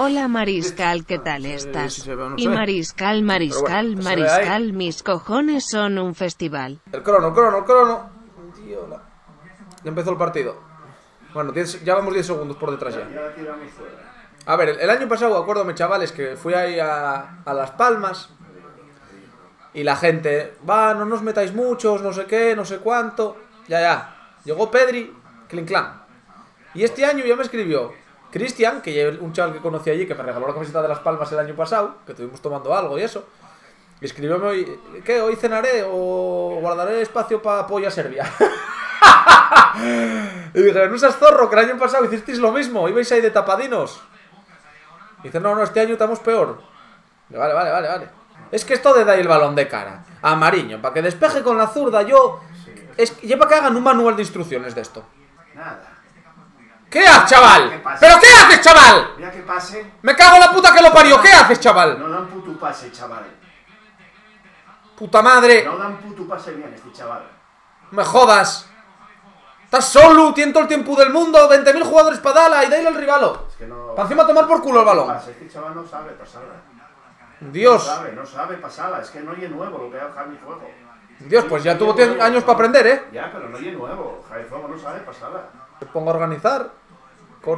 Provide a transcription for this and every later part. Hola Mariscal, ¿qué tal estás? Y Mariscal, mis cojones son un festival. El crono. Tío, ya empezó el partido. Bueno, ya vamos 10 segundos por detrás ya. A ver, el año pasado, acuérdame chavales, que fui ahí a Las Palmas. Y la gente, va, no nos metáis muchos, no sé qué, no sé cuánto. Ya. Llegó Pedri, Clinclan. Y este año ya me escribió Cristian, que lleva un chaval que conocí allí, que me regaló la camiseta de Las Palmas el año pasado, que estuvimos tomando algo y eso. Y escribióme hoy, ¿qué? Hoy cenaré o guardaré espacio para polla serbia. Y dije, no seas zorro, que el año pasado hicisteis lo mismo, ibais ahí de tapadinos. Y dice, no, este año estamos peor. Y vale. Es que esto de dar el balón de cara a Mariño, para que despeje con la zurda, yo... Es que lleva que hagan un manual de instrucciones de esto. Nada. ¿Qué haces, chaval? ¿Pero qué haces, chaval? Mira que pase. Me cago en la puta que lo parió. ¿Qué haces, chaval? No dan puto pase, chaval. Puta madre. No dan puto pase bien este chaval. Me jodas. Estás solo, tiene todo el tiempo del mundo, 20.000 jugadores para darla y dale al rivalo. Es que no... Para encima tomar por culo el balón. Este chaval no sabe pasarla. Dios. No sabe pasarla. Es que no es nuevo lo que ha dejado mi juego. Dios, pues ya tuvo 10 años para aprender, ¿eh? Ya, pero no es nuevo. Javi Fuego no sabe pasarla. Te pongo a organizar.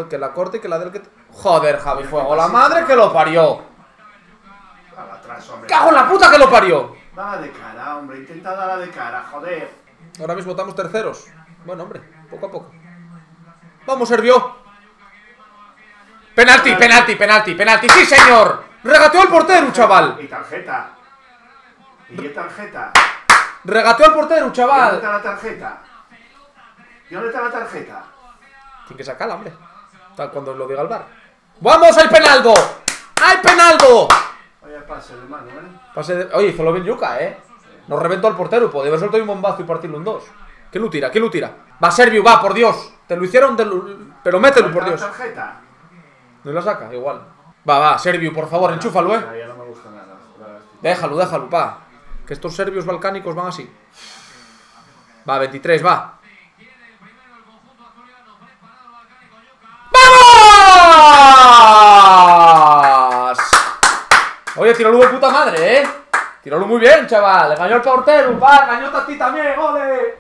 Que la corte y que la del que... Joder, Javi Fuego, la madre que lo parió. ¡Cago en la puta que lo parió! Dala de cara, hombre. Intenta darla de cara, joder. Ahora mismo estamos terceros. Bueno, hombre, poco a poco. ¡Vamos, Servio! ¡Penalti! ¡Sí, señor! ¡Regateó al portero, chaval! Y tarjeta. ¿Y qué tarjeta? ¡Regateó al portero, chaval! ¿Dónde está la tarjeta? Tiene que sacarla, hombre. Tal cuando lo diga el VAR. ¡Vamos al penaldo! ¡Al penaldo! Vaya pase, hermano, ¿eh? Pase de... Oye, hizo lo bien Yuka, ¿eh? Nos reventó al portero. Podría haber soltado un bombazo y partirlo en dos. ¿Qué lo tira? Va, Servio, va, por Dios. Te lo hicieron, pero mételo, por Dios. Tarjeta. No la saca, igual. Va, Servio, por favor, enchúfalo, ¿eh? Ya no me gusta nada. Déjalo, pa. Que estos serbios balcánicos van así. Va, 23, va. ¡Vamos! Oye, tiralo de puta madre, ¿eh? Tiralo muy bien, chaval. Engañó al portero, va. Engañó a ti también, ole.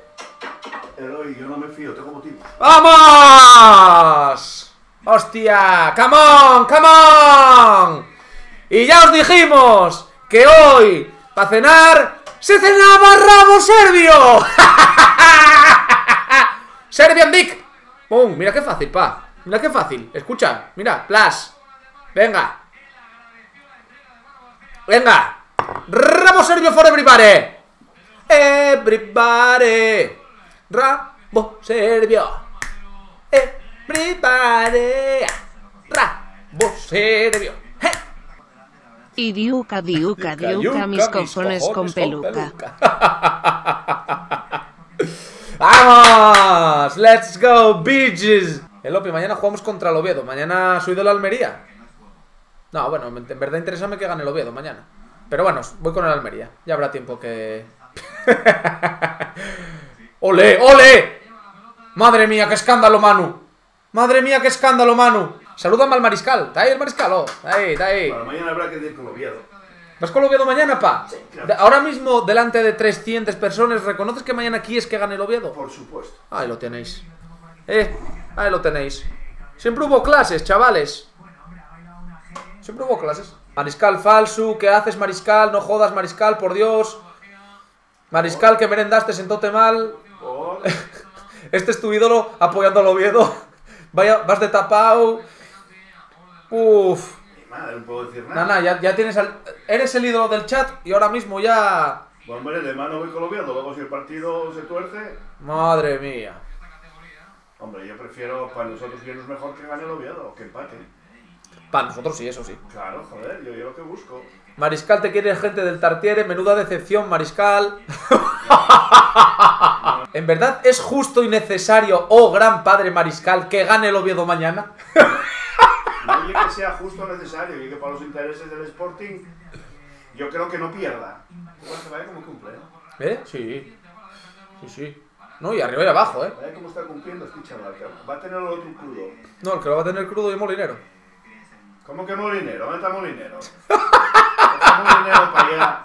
Eloy, yo no me fío, tengo motivos. ¡Vamos! ¡Hostia! ¡Come on! Y ya os dijimos que hoy, para cenar, se cenaba rabo serbio. Serbian Dick. ¡Pum! Mira qué fácil, pa. Mira qué fácil. Escucha, mira, plas. Venga. Rabo serbio for everybody. Rabo serbio. Rabo serbio. Y diuca, mis cojones con peluca. ¡Vamos! ¡Let's go, bitches! El Opi, mañana jugamos contra el Oviedo. Mañana soy de la Almería. No, bueno, en verdad interésame que gane el Oviedo mañana. Pero bueno, voy con el Almería. Ya habrá tiempo que... ¡Ole! ¡Madre mía, qué escándalo, Manu! Salúdame al Mariscal. ¿Está ahí el Mariscal? Oh, está ahí. Bueno, mañana habrá que ir con Oviedo. ¿Vas con Oviedo mañana, pa? Sí, claro. Ahora mismo, delante de 300 personas, ¿reconoces que mañana aquí es que gane el Oviedo? Por supuesto. Ahí lo tenéis. Ahí lo tenéis. Siempre hubo clases, chavales. Mariscal falso, ¿qué haces, Mariscal? No jodas, Mariscal, por Dios. Mariscal, que merendaste, sentóte mal. Este es tu ídolo apoyando al Oviedo. Vaya, vas de tapao. Uff. Madre, no puedo decir nada. Nah, ya tienes eres el ídolo del chat y ahora mismo ya... Bueno, hombre, de mano voy colobiando, luego si el partido se tuerce... Madre mía. Hombre, yo prefiero para nosotros que es mejor que gane el Oviedo, que empate. Para nosotros sí, eso sí. Claro, joder, yo lo que busco. Mariscal te quiere gente del Tartiere, menuda decepción, Mariscal. No. ¿En verdad es justo y necesario, oh gran padre Mariscal, que gane el Oviedo mañana? No es que sea justo o necesario, y que para los intereses del Sporting, yo creo que no pierda. Igual se vaya como cumple, ¿eh? Sí. No, y arriba y abajo, ¿eh? Vaya como está cumpliendo este chaval, va a tener el otro crudo. No, el que lo va a tener crudo y Molinero. ¿Cómo que Molinero? ¿Dónde está Molinero? Está Molinero para allá.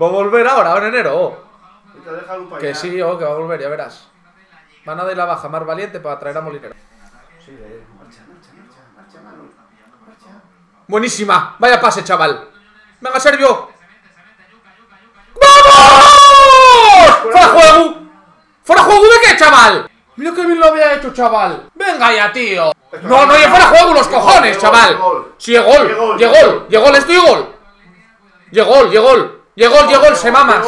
Va a volver ahora, en enero. Que sí, que va a volver, ya verás. Van a dar la baja más valiente para traer a Molinero. Sí, marcha, Manu. Marcha. Buenísima, vaya pase, chaval. Venga, Sergio. ¡Vamos! ¡Fuera juego! ¿Fuera juego de qué, chaval? Mira que bien lo había hecho, chaval. Venga ya, tío. No, no, ya fuera juego los cojones, chaval. Sí, llegó, esto llegó, se mama.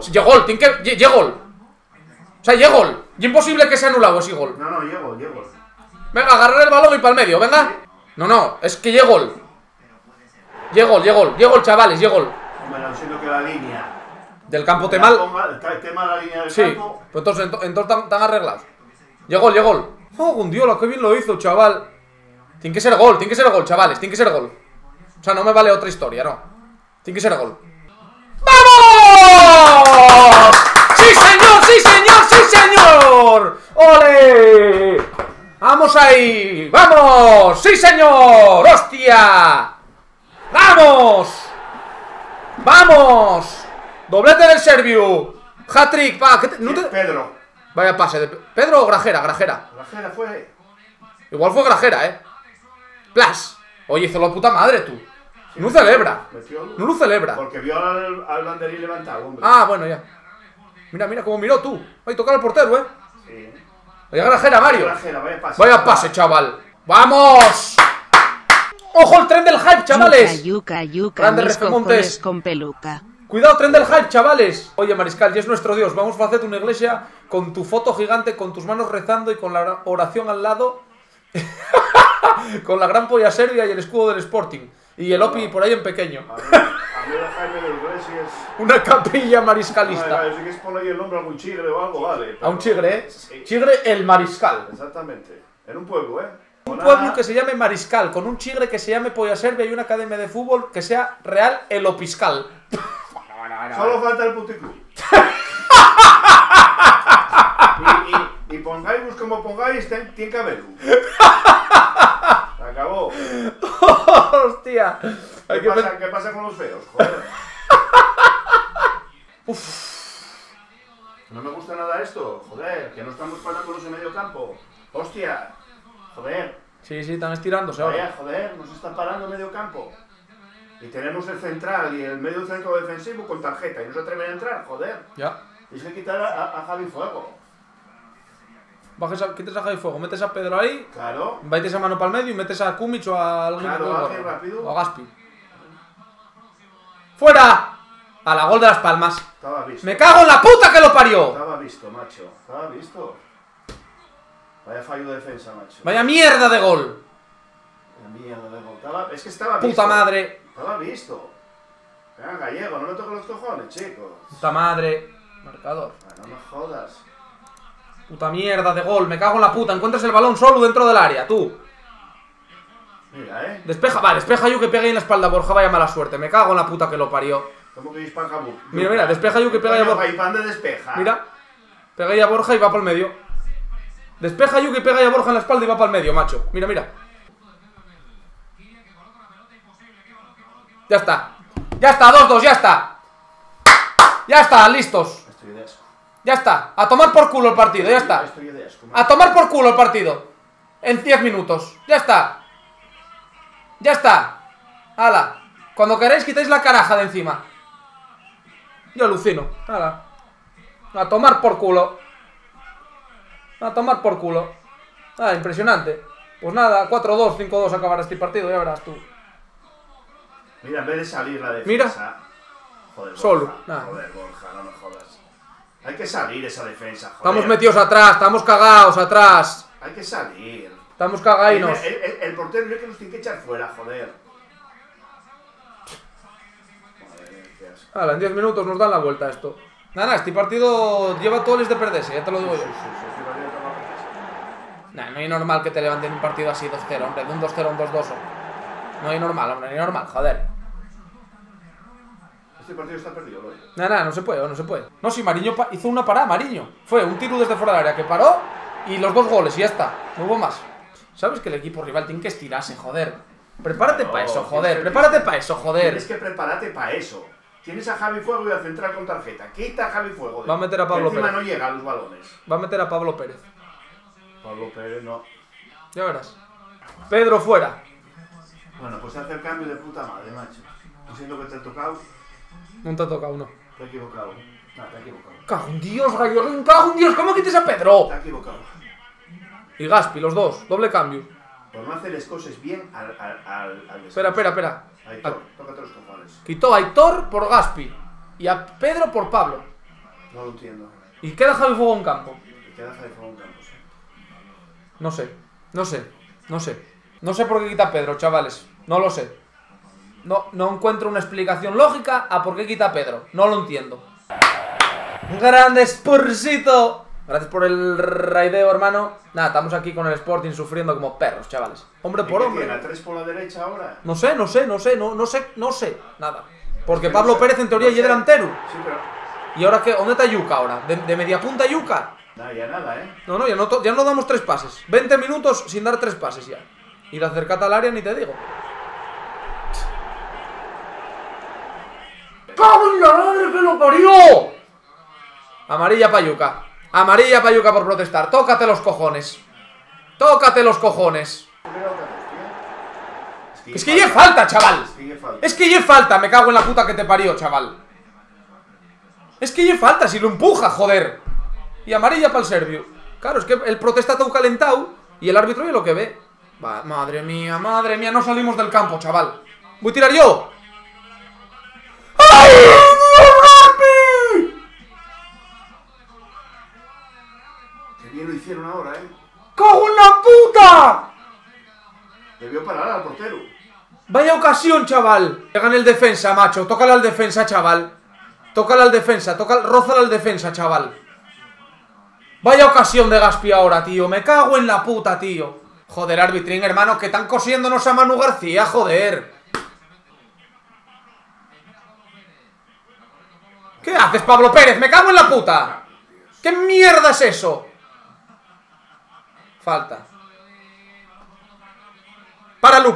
Llegó, tiene que... Llegó. O sea, llegó. Y imposible que sea anulado ese gol. No, llegó. Venga, agarrar el balón y para el medio, venga. No, es que llegó. Llegó, chavales, llegó. Bueno, siento que la línea del campo te mal. Te mal la línea del campo. Pues entonces están arreglados. Llegó. Oh, Gundiola, qué bien lo hizo, chaval. Tiene que ser gol, chavales, tiene que ser gol. O sea, no me vale otra historia, no. Tiene que ser gol. ¡Vamos! ¡Sí, señor! ¡Ole! ¡Vamos ahí! ¡Vamos! ¡Sí, señor! ¡Hostia! ¡Vamos! Doblete del Serviu. Hat-trick, va. Pedro. Vaya pase. ¿Pedro o Grajera? Grajera fue. Igual fue Grajera, Plas. Oye, hizo la puta madre, tú. Sí, no celebra. No lo celebra. Porque vio al banderín levantado, hombre. Ah, bueno, ya. Mira cómo miró, tú. Ahí tocar al portero, Sí. Vaya Grajera, Mario. Vaya pase, chaval. ¡Vamos! ¡Ojo el tren del hype, chavales! Yuca, grande Refe Montes con peluca. Cuidado, tren del hype, chavales. Oye, Mariscal, ya es nuestro Dios. Vamos a hacerte una iglesia con tu foto gigante, con tus manos rezando y con la oración al lado. Con la gran polla serbia y el escudo del Sporting. Y el OPI por ahí en pequeño. A mí la Jaime de Iglesias. Una capilla mariscalista. Yo sé que es ponerle el nombre a un chigre o algo, vale. Pero... A un chigre, Sí. Chigre el Mariscal. Exactamente. En un pueblo, Un pueblo que se llame Mariscal, con un chigre que se llame polla serbia y una academia de fútbol que sea Real el Opiscal. Solo falta el puticlub. y pongáis como pongáis, tiene que haberlo. Se acabó. Hostia. ¿Qué pasa con los feos? Joder. Uf. No me gusta nada esto. Joder, que no estamos parando con los en medio campo. Hostia. Joder. Sí, están estirándose ahora. Joder, nos están parando en medio campo. Y tenemos el central y el medio centro defensivo con tarjeta. Y no se atreven a entrar, joder. Ya. Tienes que quitar a Javi Fuego. Quites a Javi Fuego, metes a Pedro ahí. Claro. Metes a mano para el medio y metes a Kumic o a alguien. Claro, rápido. O a Gaspi. ¡Fuera! A la gol de Las Palmas. Estaba visto. ¡Me cago en la puta que lo parió! Estaba visto, macho. Estaba visto. Vaya fallo de defensa, macho. Vaya mierda de gol. La mierda de gol. Es que estaba visto. Puta madre. Estaba visto. Venga, Gallego, no le toques los cojones, chicos. Puta madre. Marcador. No me jodas. Puta mierda de gol, me cago en la puta. Encuentras el balón solo dentro del área, tú. Mira, Despeja, vale, despeja yo que pegué en la espalda, Borja, vaya mala suerte. Me cago en la puta que lo parió. ¿Cómo que dispaja? Mira, despeja yo que pegué a Borja. Mira, pegué a Borja y va para el medio. Despeja yo que pegué a Borja en la espalda y va para el medio, macho. Mira. Ya está, 2-2, ya está, listos. Estoy de asco. Ya está, a tomar por culo el partido, ya está. Estoy de asco, a tomar por culo el partido. En 10 minutos, ya está. Ala, cuando queráis quitáis la caraja de encima. Yo alucino, ala. A tomar por culo. Ah, impresionante. Pues nada, 4-2, 5-2 acabará este partido, ya verás tú. Mira, en vez de salir la defensa... Mira. Joder, Borja, solo. Nah. Joder, Borja, no me jodas. Hay que salir esa defensa, joder. Estamos metidos atrás, estamos cagados atrás. Hay que salir. Estamos cagainos. El portero creo que nos tiene que echar fuera, joder. Ahora, en 10 minutos nos dan la vuelta a esto. Nada, este partido lleva todos los de perderse, ya te lo digo yo. Sí. Nah, no es normal que te levanten un partido así 2-0, hombre, de un 2-0 a un 2-2. No es normal, hombre, joder. Este partido está perdido, ¿no? Nada, no se puede. No, si Mariño hizo una parada, Mariño. Fue un tiro desde fuera del área que paró y los 2 goles y ya está. No hubo más. ¿Sabes que el equipo rival tiene que estirarse, joder? Prepárate para eso, joder. Prepárate para eso, joder. Tienes que prepararte para eso. Tienes a Javi Fuego y a central con tarjeta. Quita a Javi Fuego. Va a meter a Pablo Pérez. Encima no llega a los balones. Va a meter a Pablo Pérez. Pablo Pérez no. Ya verás. Pedro fuera. Bueno, pues hace el cambio de puta madre, macho. No sé lo que te ha tocado. No te ha tocado, no. Te he equivocado. No, te he equivocado. ¡Cago en Dios, Rayo! ¡Cago en Dios! ¿Cómo quites a Pedro? Te ha equivocado. Y Gaspi, los dos. Doble cambio. Por no hacer las cosas bien al espera. Aitor, tócate los cojones. Quitó a Aitor por Gaspi y a Pedro por Pablo. No lo entiendo. Y queda Javi Fuego en campo. Y queda Javi Fuego en campo, sí. No sé. No sé por qué quita a Pedro, chavales. No lo sé. No encuentro una explicación lógica a por qué quita a Pedro. No lo entiendo. ¡Grande Spursito! Gracias por el raideo, hermano. Nada, estamos aquí con el Sporting sufriendo como perros, chavales. Hombre por hombre. ¿Tiene a tres por la derecha ahora? No sé. Nada. Porque Pablo Pérez en teoría ya era delantero. Sí, pero... ¿Y ahora qué? ¿Dónde está Yuka ahora? ¿De media punta Yuka? No, ya nada, ¿eh? No, ya no damos tres pases. 20 minutos sin dar tres pases ya. Y la acercata al área ni te digo. ¡Cago en la madre que lo parió! Amarilla para Yuka. Amarilla para Yuka por protestar. Tócate los cojones. Tócate los cojones. Es que ya falta, chaval. Es que ya falta. Me cago en la puta que te parió, chaval. Es que ya falta. Si lo empuja, joder. Y amarilla para el serbio. Claro, es que el protesta está calentado. Y el árbitro ya lo que ve. Va, madre mía. No salimos del campo, chaval. Voy a tirar yo. ¡Ay! Lo hicieron ahora, ¿eh? ¡Cago en la puta! Debió parar al portero. Vaya ocasión, chaval. Llegan el defensa, macho. Tócala al defensa, chaval. Tócala al defensa, rózala al defensa, chaval. Vaya ocasión de Gaspi ahora, tío. Me cago en la puta, tío. Joder, arbitrín, hermano, que están cosiéndonos a Manu García, joder. ¿Qué haces, Pablo Pérez? ¡Me cago en la puta! ¿Qué mierda es eso? Falta. ¡Páralo!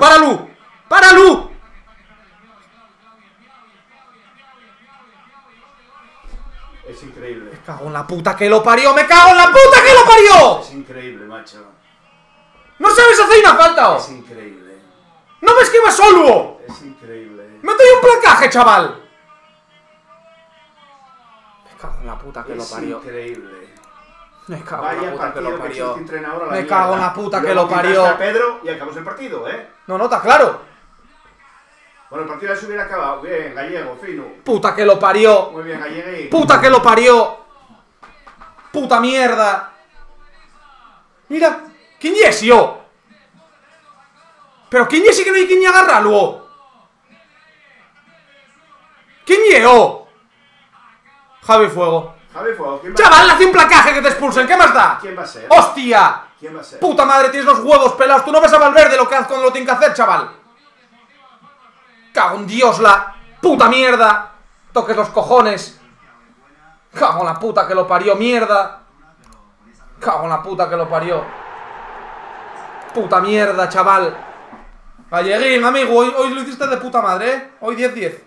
Es increíble. Me cago en la puta que lo parió. Es increíble, macho. No sabes hacer una falta. Es increíble. No me esquivas solo. Es increíble. Mete un placaje, chaval. Me cago en la puta que lo parió. Es increíble. Me cago en la puta que lo parió. Me cago en la puta que lo parió. Pedro y acabamos el partido, ¿eh? No, está claro. Bueno, el partido ya se hubiera acabado. Bien, Gallego, fino. Puta que lo parió. Muy bien, Gallego. Puta que lo parió. Puta mierda. Mira, ¿quién es yo? Pero ¿quién es que no hay quien agarrarlo? ¿Quién es yo? Javi Fuego. Chaval, hace un placaje que te expulsen, ¿qué más da? ¿Quién va a ser? ¡Hostia! ¿Quién va a ser? Puta madre, tienes los huevos pelados, tú no ves a Valverde lo que haces cuando lo tiene que hacer, chaval. Cago en Dios, la puta mierda. Toques los cojones. Cago en la puta que lo parió, mierda. Cago en la puta que lo parió. Puta mierda, chaval. Galleguín, amigo, hoy lo hiciste de puta madre, ¿eh? Hoy 10-10.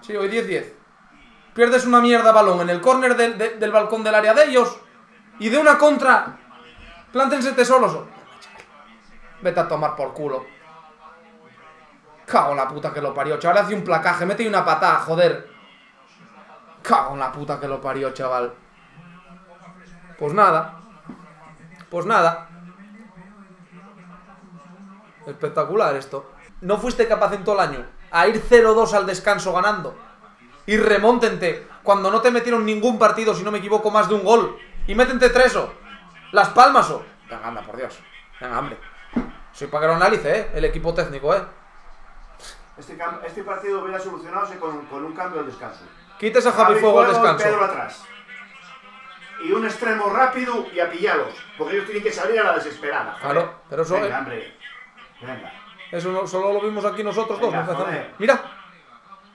Sí, hoy 10-10. Pierdes una mierda balón en el córner del balcón del área de ellos. Y de una contra. Plántense tesoros. Vete a tomar por culo. Cago en la puta que lo parió, chaval. Hace un placaje. Mete una patada, joder. Cago en la puta que lo parió, chaval. Pues nada. Espectacular esto. No fuiste capaz en todo el año a ir 0-2 al descanso ganando. Y remóntente, cuando no te metieron ningún partido, si no me equivoco, más de un gol. Y métente tres o Las Palmas o... Venga, anda, por Dios. Venga, hombre. Soy para que lo analice, el equipo técnico, Este partido hubiera solucionado con un cambio al descanso. Quites a Javi Fuego al descanso. Pedro atrás. Y un extremo rápido y a pillarlos. Porque ellos tienen que salir a la desesperada. Joder. Claro, pero eso... Venga, hombre. Venga. Eso no, solo lo vimos aquí nosotros. Venga, dos. Mira.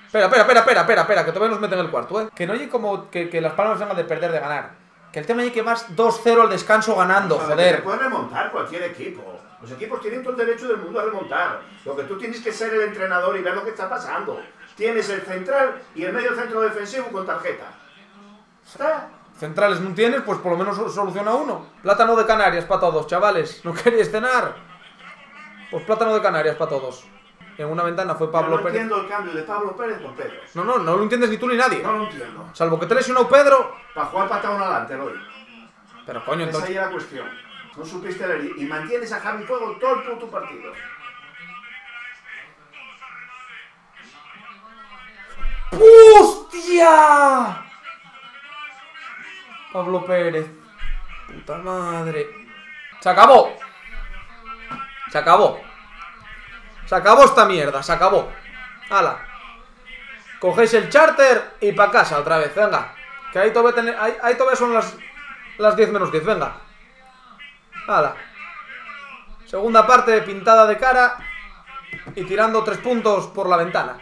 Espera, que todavía nos meten en el cuarto, Que no llegue como que Las Palmas vengan de perder, de ganar. Que el tema es que vas 2-0 al descanso ganando, joder. Puede remontar cualquier equipo. Los equipos tienen todo el derecho del mundo a remontar. Lo que tú tienes que ser el entrenador y ver lo que está pasando. Tienes el central y el medio centro defensivo con tarjeta. ¿Está? Centrales no tienes, pues por lo menos soluciona uno. Plátano de Canarias para todos, chavales. ¿No queréis cenar? Pues plátano de Canarias para todos. En una ventana fue Pablo Pérez. No entiendo el cambio de Pablo Pérez por Pedro. No lo entiendes ni tú ni nadie. No lo entiendo. Salvo que te lesionó Pedro. Para jugar patadón adelante, hoy. Pero coño, entonces... Esa es la cuestión. No supiste leer y mantienes a Javi Fuego todo el puto partido. ¡Hostia! Pablo Pérez. Puta madre. ¡Se acabó! Se acabó. Se acabó esta mierda, se acabó. ¡Hala! Cogéis el charter y pa' casa otra vez, venga. Que ahí todavía, ahí todavía son las 10 menos 10, venga. ¡Hala! Segunda parte pintada de cara y tirando 3 puntos por la ventana.